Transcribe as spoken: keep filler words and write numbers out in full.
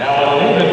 Now,